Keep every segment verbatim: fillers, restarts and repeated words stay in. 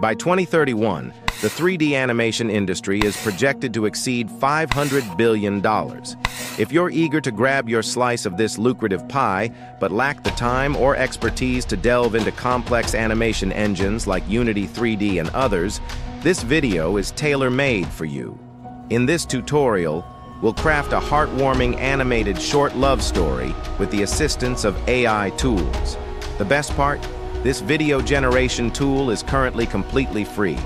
By twenty thirty-one, the three D animation industry is projected to exceed five hundred billion dollars. If you're eager to grab your slice of this lucrative pie, but lack the time or expertise to delve into complex animation engines like Unity three D and others, this video is tailor-made for you. In this tutorial, we'll craft a heartwarming animated short love story with the assistance of A I tools. The best part? This video generation tool is currently completely free.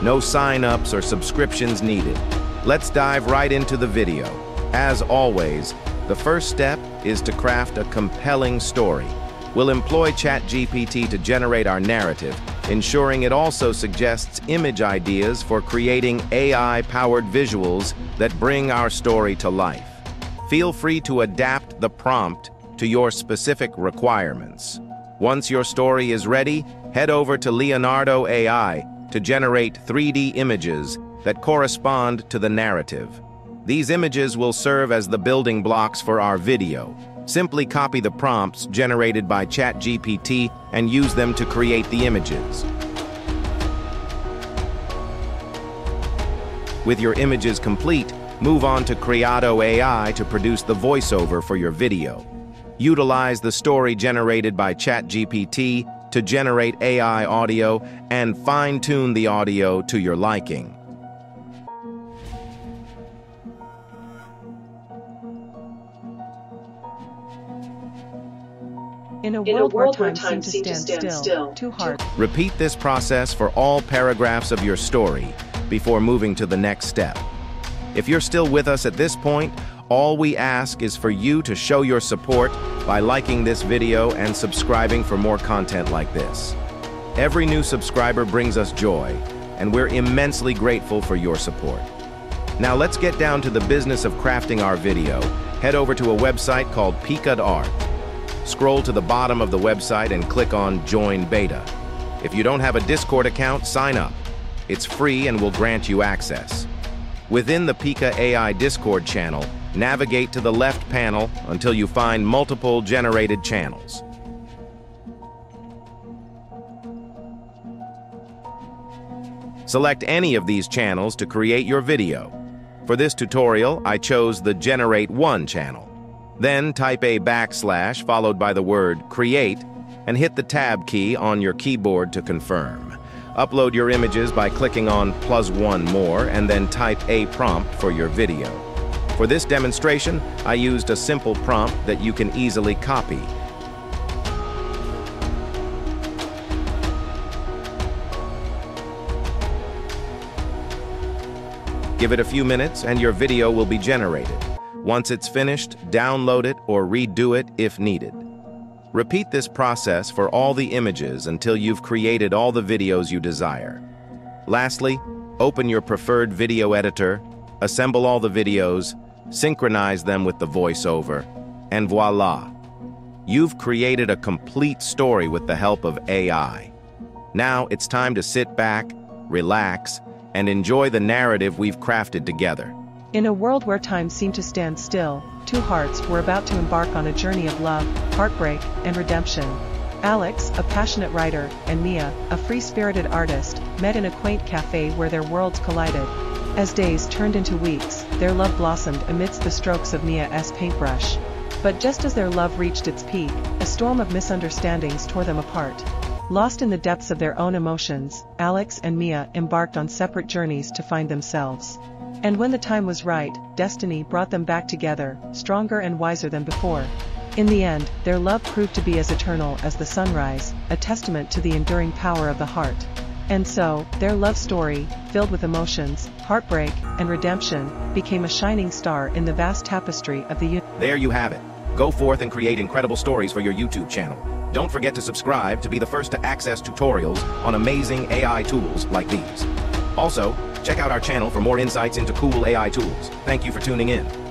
No sign-ups or subscriptions needed. Let's dive right into the video. As always, the first step is to craft a compelling story. We'll employ ChatGPT to generate our narrative, ensuring it also suggests image ideas for creating A I-powered visuals that bring our story to life. Feel free to adapt the prompt to your specific requirements. Once your story is ready, head over to Leonardo A I to generate three D images that correspond to the narrative. These images will serve as the building blocks for our video. Simply copy the prompts generated by ChatGPT and use them to create the images. With your images complete, move on to Kreado A I to produce the voiceover for your video. Utilize the story generated by ChatGPT to generate A I audio and fine-tune the audio to your liking. In a world, In a world where time, time seems to stand, stand still, still, too hard. Repeat this process for all paragraphs of your story before moving to the next step. If you're still with us at this point, all we ask is for you to show your support by liking this video and subscribing for more content like this. Every new subscriber brings us joy, and we're immensely grateful for your support. Now let's get down to the business of crafting our video. Head over to a website called Pika dot art. Scroll to the bottom of the website and click on Join Beta. If you don't have a Discord account, sign up. It's free and will grant you access. Within the Pika A I Discord channel, navigate to the left panel until you find multiple generated channels. Select any of these channels to create your video. For this tutorial, I chose the Generate One channel. Then type a backslash followed by the word Create and hit the Tab key on your keyboard to confirm. Upload your images by clicking on plus one more and then type a prompt for your video. For this demonstration, I used a simple prompt that you can easily copy. Give it a few minutes and your video will be generated. Once it's finished, download it or redo it if needed. Repeat this process for all the images until you've created all the videos you desire. Lastly, open your preferred video editor, assemble all the videos, synchronize them with the voiceover, and voila! You've created a complete story with the help of A I. Now it's time to sit back, relax, and enjoy the narrative we've crafted together. In a world where time seemed to stand still, two hearts were about to embark on a journey of love, heartbreak, and redemption. Alex, a passionate writer, and Mia, a free-spirited artist, met in a quaint cafe where their worlds collided. As days turned into weeks, their love blossomed amidst the strokes of Mia's paintbrush. But just as their love reached its peak, a storm of misunderstandings tore them apart. Lost in the depths of their own emotions, Alex and Mia embarked on separate journeys to find themselves. And when the time was right, destiny brought them back together, stronger and wiser than before. In the end, their love proved to be as eternal as the sunrise, a testament to the enduring power of the heart. And so, their love story, filled with emotions, heartbreak, and redemption, became a shining star in the vast tapestry of the universe. There you have it. Go forth and create incredible stories for your YouTube channel. Don't forget to subscribe to be the first to access tutorials on amazing A I tools like these. Also, check out our channel for more insights into cool A I tools. Thank you for tuning in.